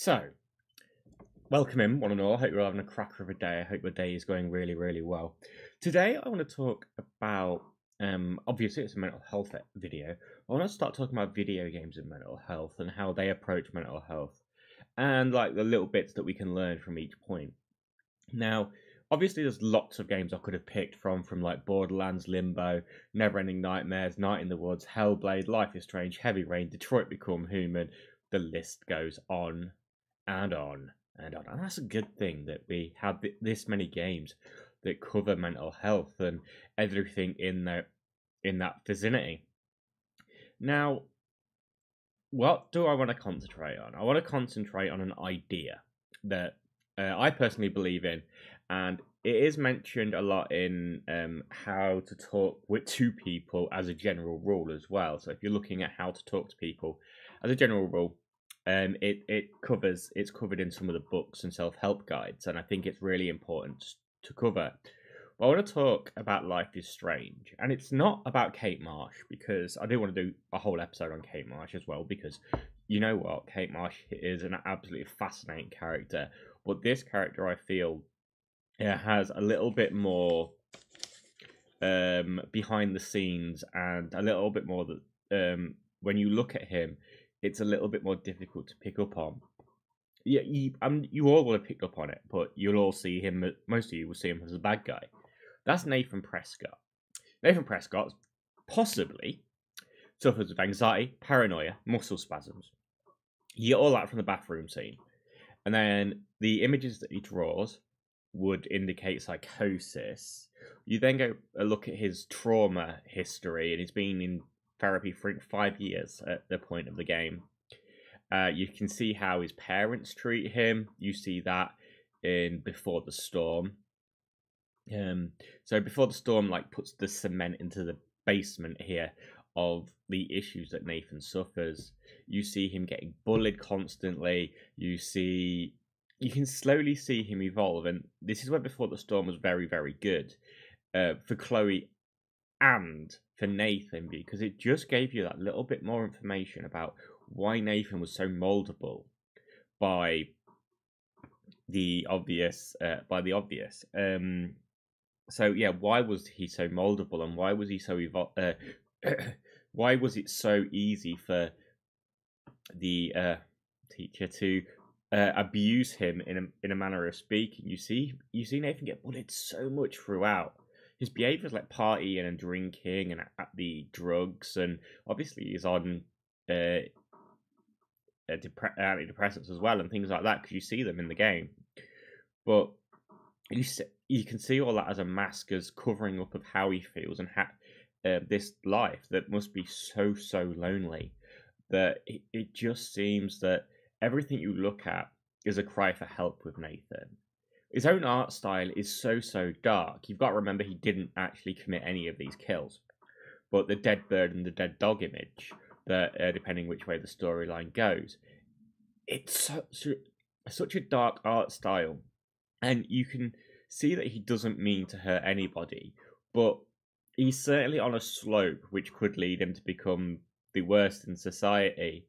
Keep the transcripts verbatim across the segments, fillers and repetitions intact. So, welcome in, one and all. I hope you're having a cracker of a day. I hope your day is going really, really well. Today, I want to talk about, um, obviously it's a mental health video. I want to start talking about video games and mental health and how they approach mental health and like the little bits that we can learn from each point. Now, obviously there's lots of games I could have picked from, from like Borderlands, Limbo, Neverending Nightmares, Night in the Woods, Hellblade, Life is Strange, Heavy Rain, Detroit Become Human. The list goes on and on and on. And that's a good thing that we have this many games that cover mental health and everything in the, in that vicinity. Now, what do I want to concentrate on? I want to concentrate on an idea that uh, I personally believe in, and it is mentioned a lot in um, how to talk with two people as a general rule as well. So if you're looking at how to talk to people, as a general rule, um, it, it covers it's covered in some of the books and self-help guides, and I think it's really important to cover. But I want to talk about Life is Strange, and it's not about Kate Marsh, because I do want to do a whole episode on Kate Marsh as well, because you know what, Kate Marsh is an absolutely fascinating character, but this character, I feel, it has a little bit more um, behind the scenes and a little bit more that um, when you look at him, it's a little bit more difficult to pick up on. Yeah, you, um, you all will have picked up on it, but you'll all see him, most of you will see him as a bad guy. That's Nathan Prescott. Nathan Prescott possibly suffers with anxiety, paranoia, muscle spasms. You get all that from the bathroom scene. And then the images that he draws would indicate psychosis. You then go a look at his trauma history, and he's been in therapy for five years at the point of the game. Uh, you can see how his parents treat him. You see that in Before the Storm. Um, so Before the Storm like puts the cement into the basement here of the issues that Nathan suffers. You see him getting bullied constantly. You see... You can slowly see him evolve, and this is where Before the Storm was very, very good uh, for Chloe and for Nathan, because it just gave you that little bit more information about why Nathan was so moldable by the obvious. Uh, by the obvious. Um, so yeah, why was he so moldable, and why was he so evol- uh, Why was it so easy for the uh, teacher to Uh, abuse him in a, in a manner of speaking? You see, you see Nathan get bullied so much throughout. His behaviours like partying and drinking and at the drugs, and obviously he's on uh, uh, antidepressants as well and things like that, because you see them in the game. But you see, you can see all that as a mask, as covering up of how he feels and ha uh, this life that must be so, so lonely, that it, it just seems that everything you look at is a cry for help with Nathan. His own art style is so, so dark. You've got to remember he didn't actually commit any of these kills. But the dead bird and the dead dog image, that, uh, depending which way the storyline goes, it's such a, such a dark art style. And you can see that he doesn't mean to hurt anybody, but he's certainly on a slope which could lead him to become the worst in society.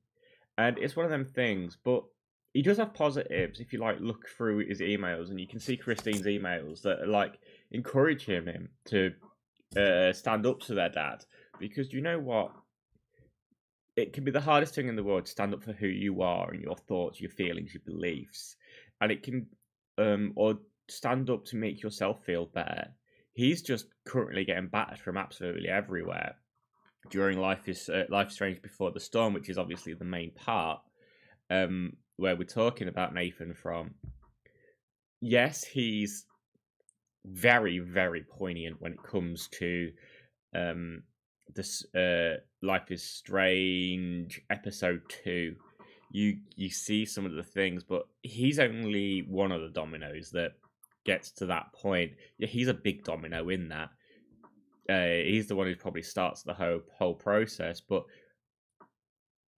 And it's one of them things, but he does have positives. If you like look through his emails, and you can see Christine's emails that like encourage him, him to uh, stand up to their dad. Because you know what? It can be the hardest thing in the world to stand up for who you are and your thoughts, your feelings, your beliefs. And it can, um, or stand up to make yourself feel better. He's just currently getting battered from absolutely everywhere during Life is uh, Life is Strange Before the Storm, which is obviously the main part um, where we're talking about Nathan from. Yes, he's very, very poignant when it comes to um, this uh, Life is Strange episode two. You you see some of the things, but he's only one of the dominoes that gets to that point. Yeah, he's a big domino in that. Uh, he's the one who probably starts the whole whole process, but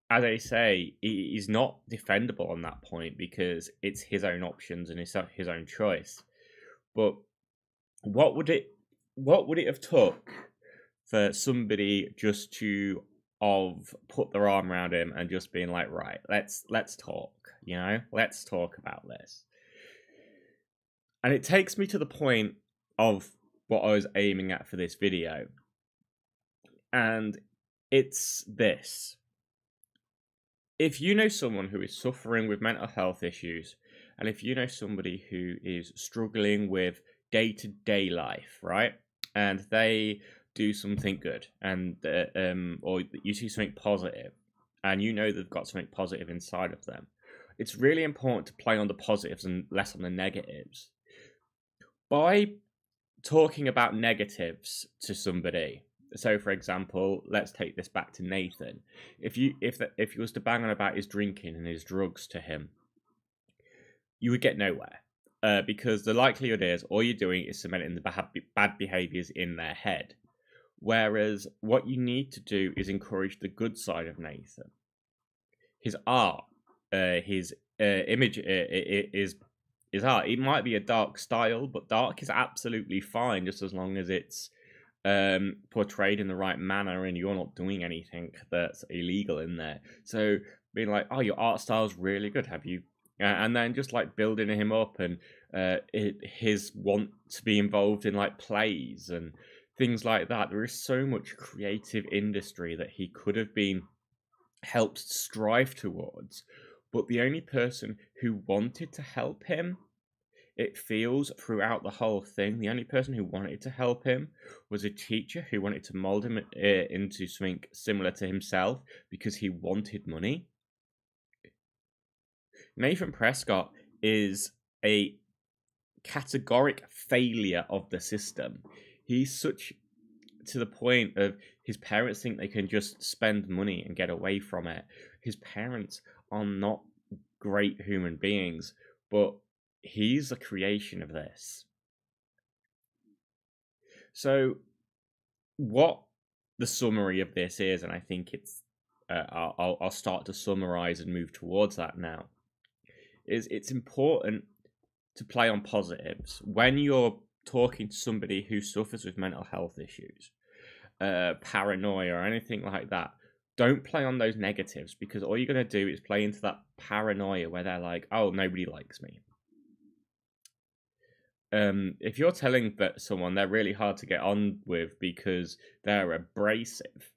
as I say, he, he's not defendable on that point, because it's his own options and it's his own choice. But what would it what would it have took for somebody just to of put their arm around him and just being like, right, let's let's talk, you know, let's talk about this. And it takes me to the point of what I was aiming at for this video. And it's this. If you know someone who is suffering with mental health issues, and if you know somebody who is struggling with day-to-day life, right, and they do something good, and uh, um, or you see something positive, and you know they've got something positive inside of them, it's really important to play on the positives and less on the negatives. By talking about negatives to somebody, so for example, let's take this back to Nathan. If you if the, if you was to bang on about his drinking and his drugs to him, you would get nowhere, uh, because the likelihood is all you're doing is cementing the bad, bad behaviors in their head. Whereas what you need to do is encourage the good side of Nathan. His art, uh, his uh, image uh, is is art. It might be a dark style, but dark is absolutely fine just as long as it's um portrayed in the right manner and you're not doing anything that's illegal in there. So being like, oh, your art style's really good, have you? Uh, and then just like building him up, and uh it, his want to be involved in like plays and things like that. There is so much creative industry that he could have been helped strive towards, but the only person who wanted to help him, it feels throughout the whole thing, the only person who wanted to help him was a teacher who wanted to mold him uh, into something similar to himself because he wanted money. Nathan Prescott is a categoric failure of the system. He's such to the point of his parents think they can just spend money and get away from it. His parents are not great human beings, but he's the creation of this. So what the summary of this is, and I think it's, uh, I'll, I'll start to summarize and move towards that now, is it's important to play on positives. When you're talking to somebody who suffers with mental health issues, uh, paranoia or anything like that, don't play on those negatives, because all you're going to do is play into that paranoia where they're like, oh, nobody likes me. Um, if you're telling that someone they're really hard to get on with because they're abrasive,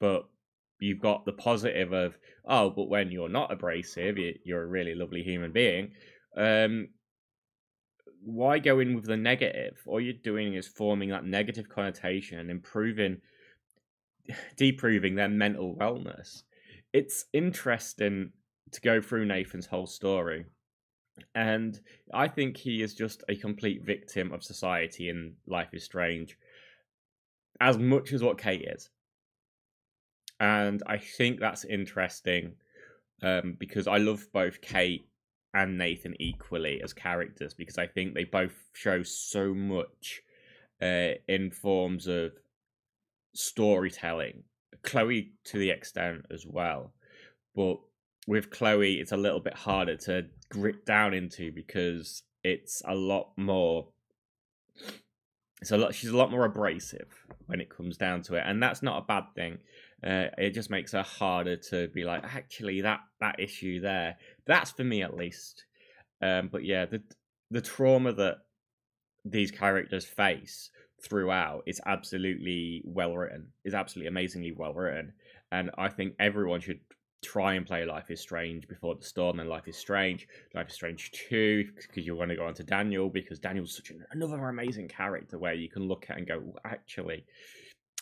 but you've got the positive of, oh, but when you're not abrasive, you're a really lovely human being, um, why go in with the negative? All you're doing is forming that negative connotation and improving, deproving their mental wellness. It's interesting to go through Nathan's whole story. And I think he is just a complete victim of society in Life is Strange, as much as what Kate is. And I think that's interesting, um, because I love both Kate and Nathan equally as characters, because I think they both show so much uh, in forms of storytelling. Chloe to the extent as well, but with Chloe, it's a little bit harder to grit down into because it's a lot more. It's a lot. She's a lot more abrasive when it comes down to it, and that's not a bad thing. Uh, it just makes her harder to be like, actually, that that issue there, that's for me at least. Um, but yeah, the the trauma that these characters face throughout is absolutely well written. Is absolutely amazingly well written, and I think everyone should try and play Life is Strange Before the Storm and Life is Strange, Life is Strange two, because you want to go on to Daniel, because Daniel's such an, another amazing character where you can look at and go, well, actually,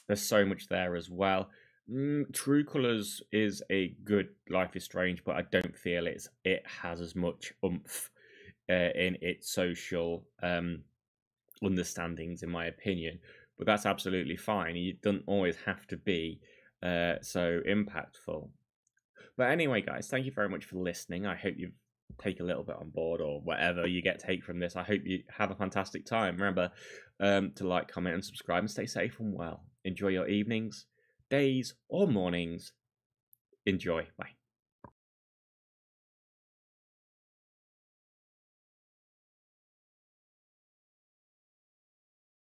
there's so much there as well. Mm, True Colours is a good Life is Strange, but I don't feel it's it has as much oomph uh, in its social um, understandings, in my opinion. But that's absolutely fine. You don't always have to be uh, so impactful. But anyway, guys, thank you very much for listening. I hope you take a little bit on board or whatever you get take from this. I hope you have a fantastic time. Remember um, to like, comment, and subscribe, and stay safe and well. Enjoy your evenings, days, or mornings. Enjoy. Bye.